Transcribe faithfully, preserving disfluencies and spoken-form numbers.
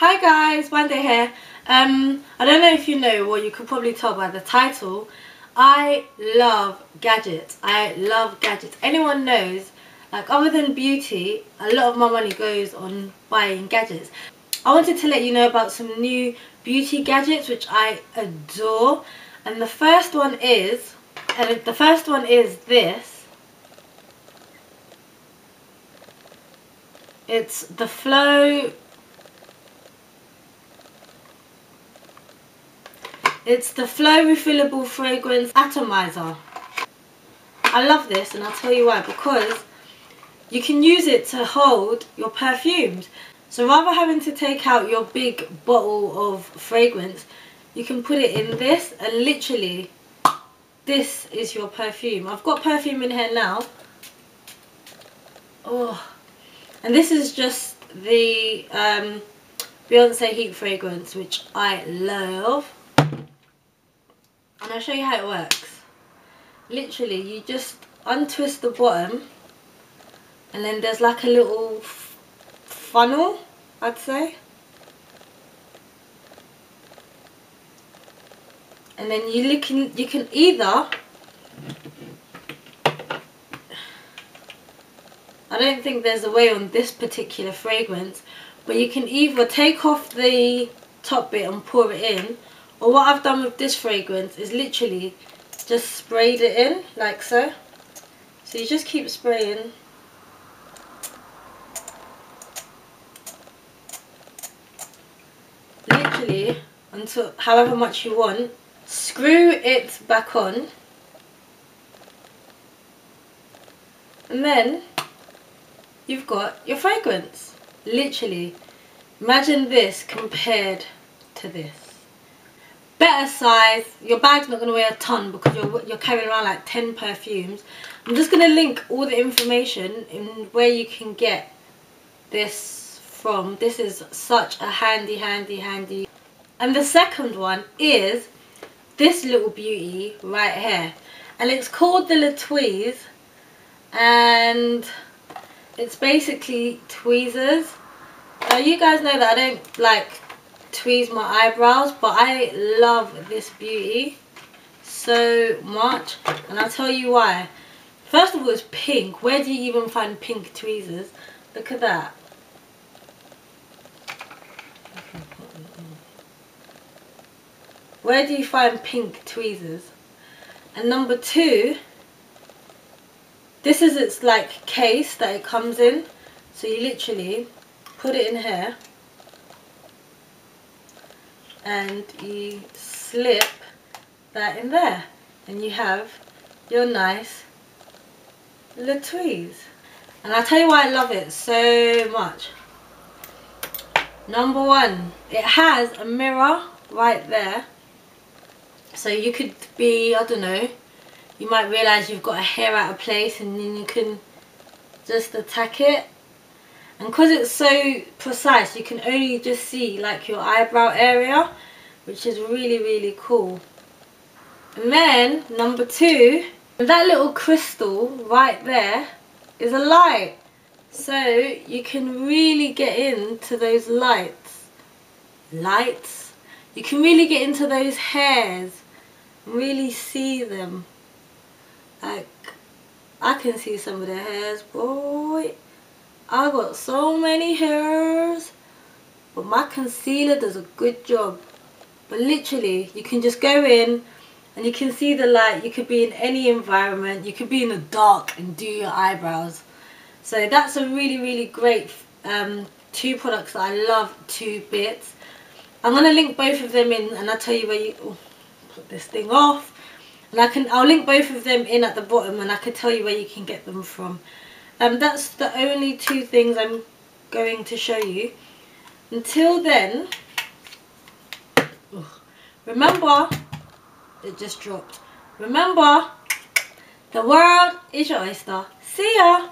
Hi guys, Wanda here. Um, I don't know if you know, or you could probably tell by the title, I love gadgets. I love gadgets. Anyone knows, like other than beauty, a lot of my money goes on buying gadgets. I wanted to let you know about some new beauty gadgets which I adore. And the first one is, and the first one is this. It's the Flo. It's the Flo Refillable Fragrance Atomizer. I love this, and I'll tell you why, because you can use it to hold your perfumes. So rather having to take out your big bottle of fragrance, you can put it in this, and literally, this is your perfume. I've got perfume in here now. Oh, and this is just the um, Beyoncé Heat Fragrance, which I love. And I'll show you how it works. Literally, you just untwist the bottom, and then there's like a little funnel, I'd say. And then you can you can either, I don't think there's a way on this particular fragrance, but you can either take off the top bit and pour it in. Or what I've done with this fragrance is literally just sprayed it in, like so. So you just keep spraying. Literally, until however much you want. Screw it back on. And then, you've got your fragrance. Literally. Imagine this compared to this. Better size, your bag's not going to weigh a ton because you're, you're carrying around like ten perfumes. I'm just going to link all the information in where you can get this from. This is such a handy, handy, handy. And the second one is this little beauty right here. And it's called the La-Tweez. And it's basically tweezers. Now you guys know that I don't like tweeze my eyebrows, but I love this beauty so much, and I'll tell you why. First of all, it's pink. Where do you even find pink tweezers? Look at that. Where do you find pink tweezers? And number two, this is its like case that it comes in, so you literally put it in here and you slip that in there, and you have your nice La-Tweez. And I'll tell you why I love it so much. Number one, it has a mirror right there, so you could be, I don't know, you might realise you've got a hair out of place, and then you can just attack it. And because it's so precise, you can only just see like your eyebrow area, which is really, really cool. And then, number two, that little crystal right there is a light. So you can really get into those lights. Lights? You can really get into those hairs and really see them. Like, I can see some of their hairs, boy. I've got so many hairs, but my concealer does a good job. But literally, you can just go in and you can see the light. You could be in any environment. You could be in the dark and do your eyebrows. So that's a really, really great um, two products that I love, two bits. I'm going to link both of them in, and I'll tell you where you... Oh, put this thing off. And I can, I'll link both of them in at the bottom, and I can tell you where you can get them from. Um, that's the only two things I'm going to show you. Until then, ugh, remember, it just dropped. Remember, the world is your oyster. See ya!